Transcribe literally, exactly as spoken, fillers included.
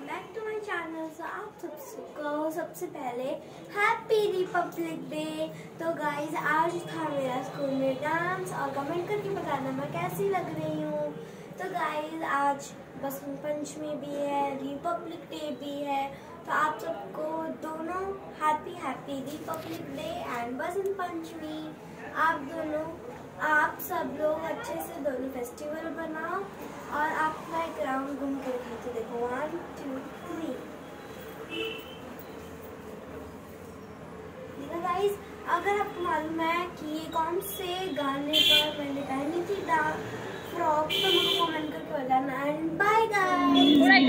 Welcome back to my channel. So आप सबको सबसे पहले हैप्पी रिपब्लिक डे। तो गाइज आज था मेरा स्कूल में डांस और कमेंट करके बताना मैं कैसी लग रही हूँ। तो गाइज आज बसंत पंचमी भी है, रिपब्लिक डे भी है, तो आप सबको दोनों happy happy republic day and Basant Panchami. आप दोनों आप सब लोग अच्छे से दोनों फेस्टिवल बनाओ और आपका एक राउंड घूम के तो देखो वन टू थ्री। देखो गाइस, अगर आपको मालूम है कि ये कौन से गाने पर मैंने पहनी थी फ्रॉक तो मुझे कमेंट करके बताना। And bye guys.